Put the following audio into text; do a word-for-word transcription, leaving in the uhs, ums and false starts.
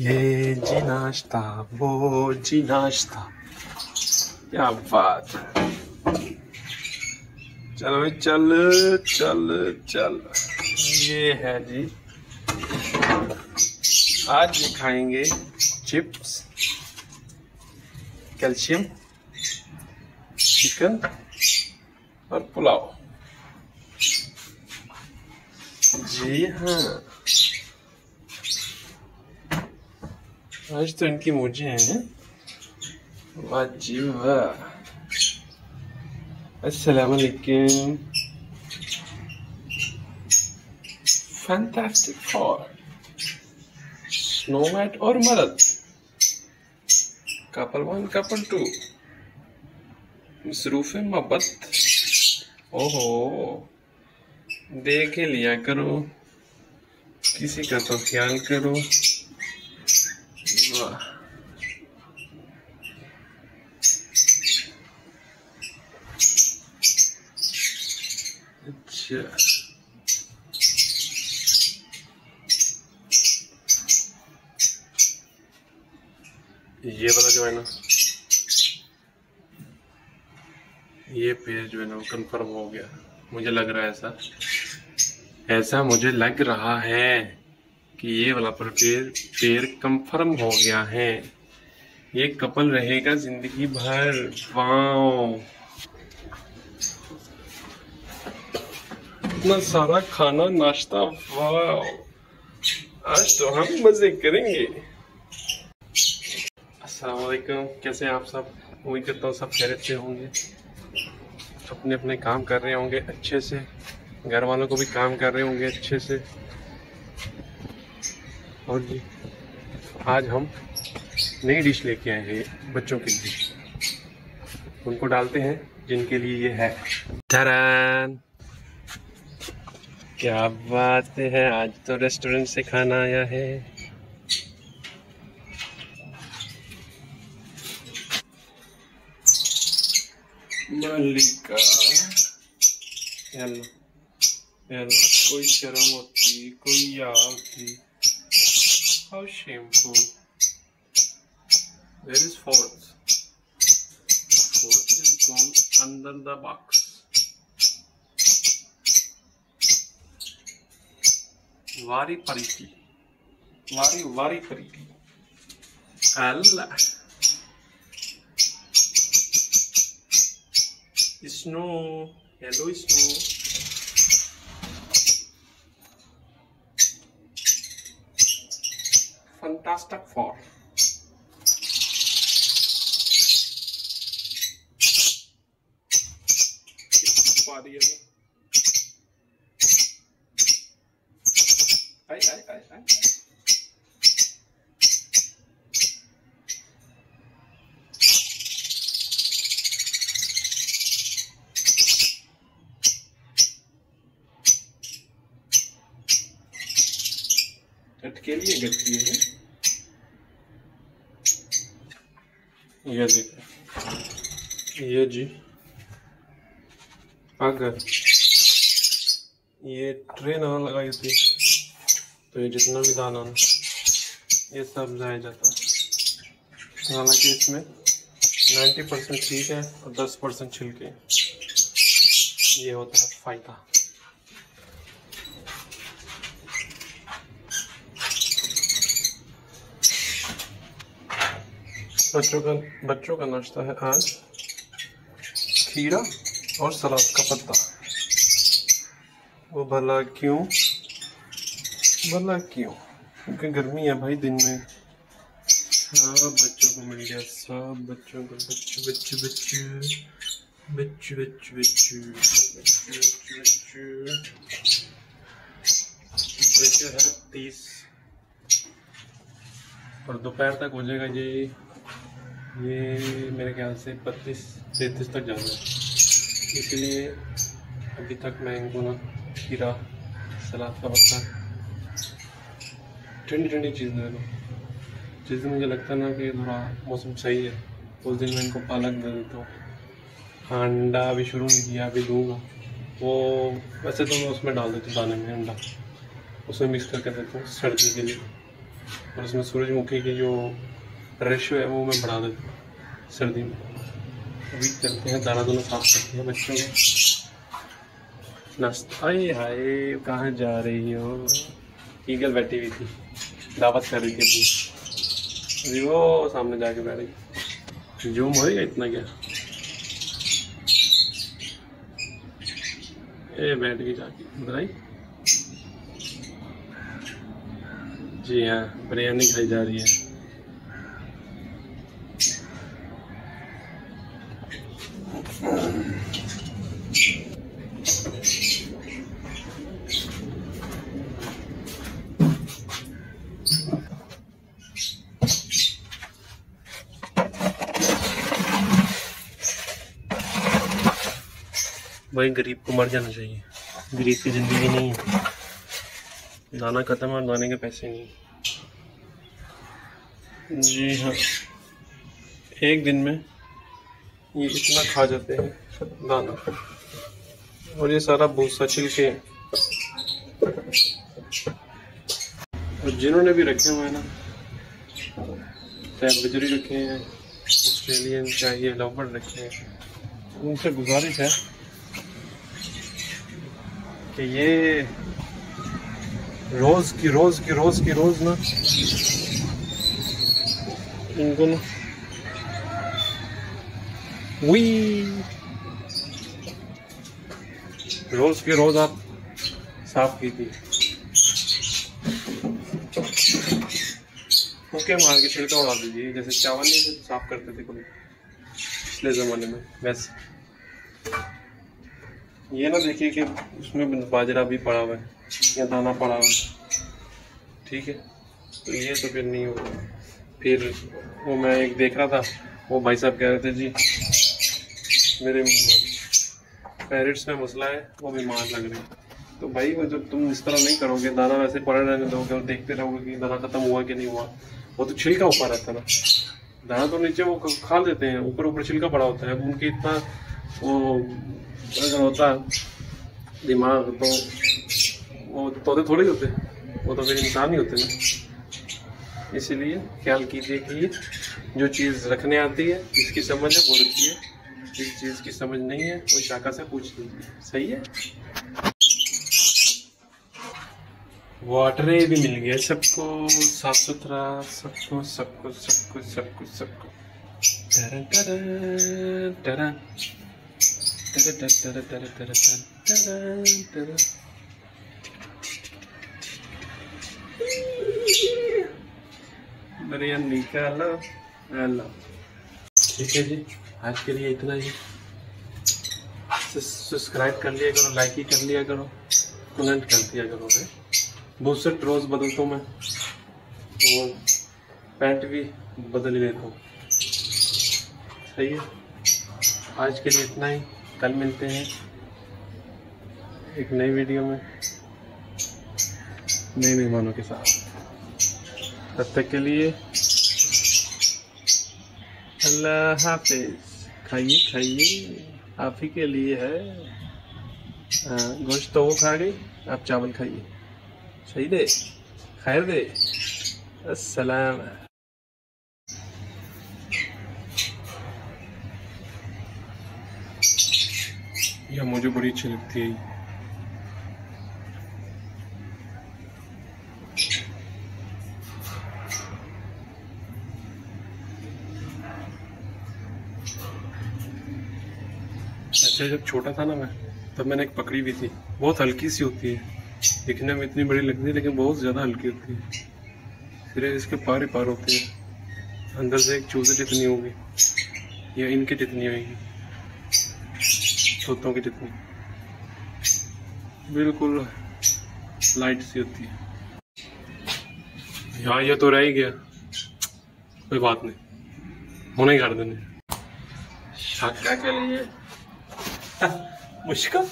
ये जी नाश्ता, वो जी नाश्ता, क्या बात है। चलो चल चल चल, ये है जी। आज ये खाएंगे चिप्स, कैल्शियम, चिकन और पुलाव। जी हाँ, आज तो इनकी मौजें हैं। वाह जी वाह। अस्सलाम वालेकुम। फैंटास्टिक फॉर स्नोमैट और मरद, कपल वन कपल टू, मसरूफ मोहब्बत। ओहो, देख लिया करो, किसी का तो ख्याल करो। वाह, अच्छा। ये वाला जो है ना, ये पेज जो है ना कंफर्म हो गया, मुझे लग रहा है ऐसा ऐसा मुझे लग रहा है कि ये वाला पर पेयर पेयर कंफर्म हो गया है। ये कपल रहेगा जिंदगी भर। वाओ, इतना सारा खाना नाश्ता। वाओ, आज तो हम मजे करेंगे। अस्सलाम वालेकुम, कैसे आप सब? उम्मीद करता हूँ सब खैरियत से होंगे, अपने अपने काम कर रहे होंगे अच्छे से, घर वालों को भी काम कर रहे होंगे अच्छे से। और जी, आज हम नई डिश लेके आए हैं बच्चों के लिए। उनको डालते हैं जिनके लिए ये है। धरान, क्या बात है, आज तो रेस्टोरेंट से खाना आया है। मालिका, कोई शर्म होती, कोई याद होती। How shameful! There is fourth. Fourth is gone under the box. Very pretty, very very pretty. Allah, snow, yellow snow. Fantastic for body. I I I I लटके लिए गलती है। ये देखो, ये जी, अगर ये ट्रे ना लगाई थी तो ये जितना भी दाना ना, ये सब जाया जाता। हालांकि इसमें नब्बे परसेंट ठीक है और दस परसेंट छिलके। ये होता है फायदा। बच्चों का बच्चों का नाश्ता है आज खीरा और सलाद का पत्ता। वो भला क्यों, भला क्यों, क्योंकि गर्मी है भाई दिन में। सब बच्चों को मिल गया, सब बच्चों को। बच्चू बच्चू बच्चू बच्चू बच्चू बच्चू बच्चू बच्चू है तीस, और दोपहर तक हो जाएगा ये ये मेरे ख्याल से पच्चीस तैंतीस तक जाना है। इसलिए अभी तक मैं इनको ना खीरा, सलाद का पत्ता, ठंडी ठंडी चीज़ दे दूँ। जिस दिन मुझे लगता है ना कि थोड़ा मौसम सही है, उस दिन मैं इनको पालक दे देता हूँ। अंडा अभी शुरू नहीं किया, अभी दूँगा। वो वैसे तो मैं उसमें डाल देता हूँ दाने में, अंडा उसमें मिक्स करके देता हूँ सर्दी के लिए। और इसमें सूरजमुखी की जो रेशो है वो मैं बढ़ा देता हूँ सर्दी में। अभी करते हैं दाना दोनों साफ करते हैं बच्चों को नाश्ता। अरे हाय कहाँ जा रही हो? ईगल बैठी हुई थी, दावत कर रही थी अभी, वो सामने जाके बैठ गई। जूम होएगा इतना क्या? ए बैठ गई जाके उधर आई। जी हाँ, बिरयानी खाई जा रही है। भाई गरीब को मर जाना चाहिए, गरीब की ज़िंदगी नहीं है। दाना खत्म और दाने के पैसे नहीं। जी हाँ, एक दिन में ये इतना खा जाते हैं दाना, और ये सारा भूसा छिलके। और जिन्होंने भी रखे हुए हैं ना, चाहे बजरी रखे हैं, ऑस्ट्रेलियन चाहिए, लवबर्ड रखे हैं, उनसे गुजारिश है कि ये रोज की रोज की रोज की रोज ना इनको ना वी रोज की रोज आप साफ कीजिए, फूके मार के छिलका उड़ा दीजिए, जैसे चावल नहीं से साफ करते थे कभी पिछले ज़माने में। वैसे ये ना देखिए कि उसमें बाजरा भी पड़ा हुआ है या दाना पड़ा हुआ है, ठीक है, तो ये तो फिर नहीं होगा। फिर वो मैं एक देख रहा था, वो भाई साहब कह रहे थे जी मेरे पैरेट्स में मसला है, वो बीमार लग रहे हैं। तो भाई वो जब तुम इस तरह नहीं करोगे, दाना वैसे पड़ा रहने दोगे और देखते रहोगे कि दाना खत्म हुआ कि नहीं हुआ, वो तो छिलका ऊपर रहता ना, दाना तो नीचे वो खा लेते हैं, ऊपर ऊपर छिलका पड़ा होता है। उनके इतना वो अगर होता है दिमाग तो वो तोते थोड़े होते, वो तो फिर इंसान ही होते ना। इसीलिए ख्याल कीजिए कि जो चीज़ रखने आती है, जिसकी समझ है वो रखिए, जिस चीज़ की समझ नहीं है वो शाका से पूछ लीजिए। सही है। वाटर भी मिल गया सबको, साफ सुथरा सबको सबको सबको सबको सबको टरन टरन टरन tere tere tere tere tere tere tere मेरे यहाँ निकालो हेलो। ठीक है जी, आज के लिए इतना ही। सब्सक्राइब कर लिया करो, लाइक ही कर लिया करो, कमेंट कर दिया करो। मैं बहुत से ट्रोज बदलता हूँ, मैं और पैंट भी बदल लेता हूँ। सही है, आज के लिए इतना ही। कल मिलते हैं एक नई वीडियो में नए मेहमानों के साथ। तब तक के लिए अल्लाह हाफिज। खाइए खाइए, आप ही के लिए है। गोश्त तो वो खा गई, आप चावल खाइए। सही दे, खैर दे, अस्सलाम। यह मुझे बड़ी अच्छी लगती है। अच्छा, जब छोटा था ना मैं, तब मैंने एक पकड़ी भी थी, बहुत हल्की सी होती है, दिखने में इतनी बड़ी लगती है लेकिन बहुत ज़्यादा हल्की होती है, सिर्फ इसके पार ही पार होते हैं, अंदर से एक चूजे जितनी होगी या इनके जितनी होगी, तोतों की जितनी, बिल्कुल लाइट सी होती है। यहाँ ये तो रह ही गया, कोई बात नहीं, होने कर देने शाका के लिए मुश्किल।